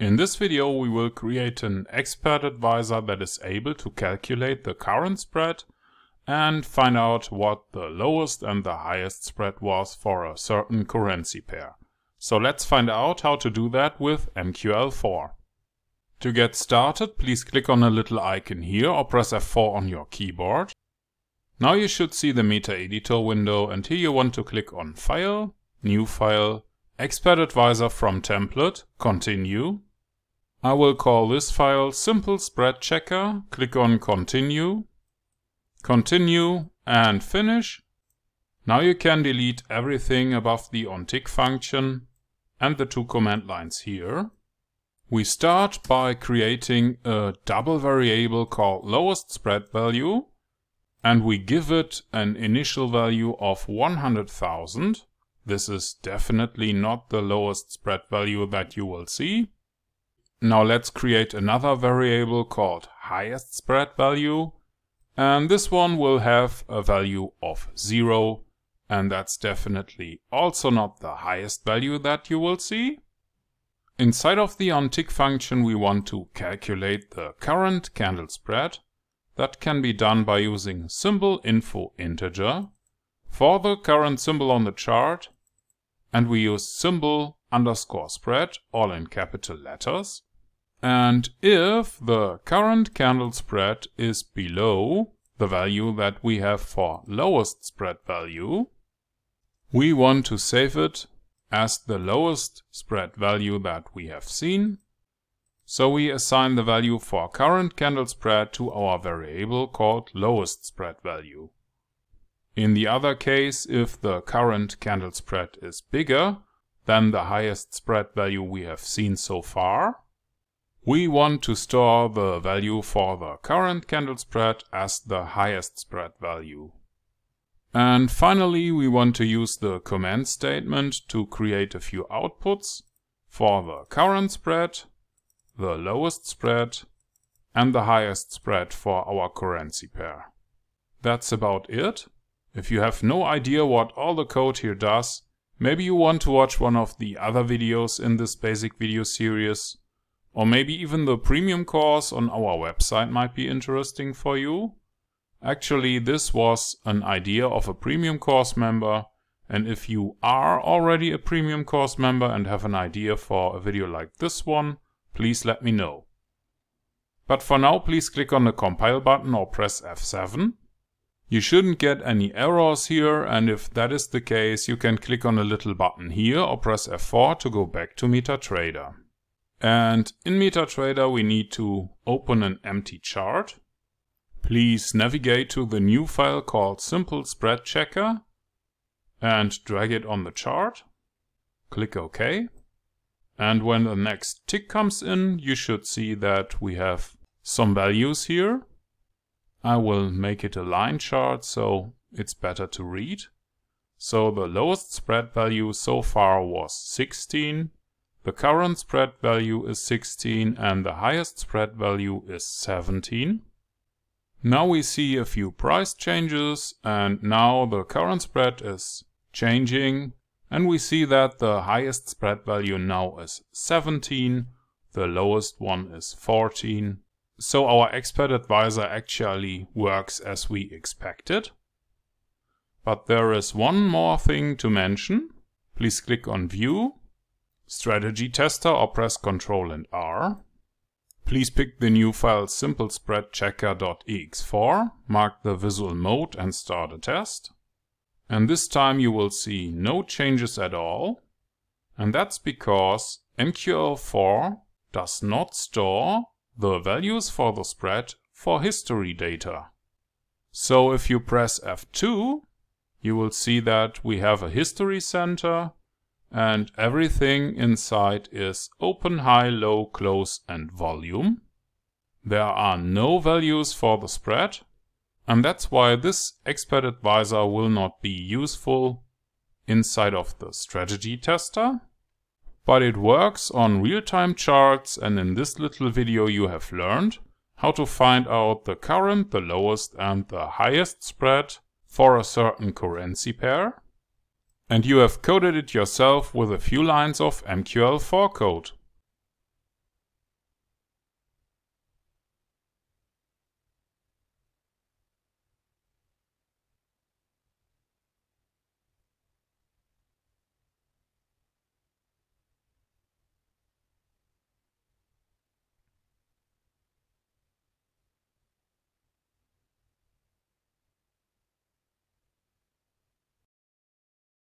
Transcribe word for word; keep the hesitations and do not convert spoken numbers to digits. In this video we will create an Expert Advisor that is able to calculate the current spread and find out what the lowest and the highest spread was for a certain currency pair. So let's find out how to do that with M Q L four. To get started, please click on a little icon here or press F four on your keyboard. Now you should see the MetaEditor window, and here you want to click on File, New File, Expert Advisor from Template, Continue. I will call this file Simple Spread Checker, click on Continue, Continue and Finish. Now you can delete everything above the onTick function and the two command lines here. We start by creating a double variable called lowest spread value, and we give it an initial value of one hundred thousand. This is definitely not the lowest spread value that you will see. Now let's create another variable called highest spread value, and this one will have a value of zero, and that's definitely also not the highest value that you will see. Inside of the onTick function we want to calculate the current candle spread. That can be done by using symbol info integer for the current symbol on the chart, and we use symbol underscore spread all in capital letters. And if the current candle spread is below the value that we have for lowest spread value, we want to save it as the lowest spread value that we have seen. So we assign the value for current candle spread to our variable called lowest spread value. In the other case, if the current candle spread is bigger than the highest spread value we have seen so far, we want to store the value for the current candle spread as the highest spread value. And finally, we want to use the command statement to create a few outputs for the current spread, the lowest spread, and the highest spread for our currency pair. That's about it. If you have no idea what all the code here does, maybe you want to watch one of the other videos in this basic video series, or maybe even the premium course on our website might be interesting for you. Actually, this was an idea of a premium course member, and if you are already a premium course member and have an idea for a video like this one, please let me know. But for now, please click on the compile button or press F seven. You shouldn't get any errors here, and if that is the case, you can click on a little button here or press F four to go back to MetaTrader. And in MetaTrader we need to open an empty chart. Please navigate to the new file called Simple Spread Checker and drag it on the chart. Click OK. And when the next tick comes in, you should see that we have some values here. I will make it a line chart, so it's better to read. So the lowest spread value so far was sixteen. The current spread value is sixteen, and the highest spread value is seventeen. Now we see a few price changes, and now the current spread is changing, and we see that the highest spread value now is seventeen, the lowest one is fourteen. So our Expert Advisor actually works as we expected. But there is one more thing to mention. Please click on View, Strategy Tester or press Ctrl and R. Please pick the new file simple spread checker dot e x four, mark the visual mode and start a test. And this time you will see no changes at all. And that's because M Q L four does not store the values for the spread for history data. So if you press F two, you will see that we have a history center, and everything inside is open, high, low, close and volume. There are no values for the spread, and that's why this Expert Advisor will not be useful inside of the strategy tester. But it works on real-time charts, and in this little video you have learned how to find out the current, the lowest and the highest spread for a certain currency pair. And you have coded it yourself with a few lines of M Q L four code.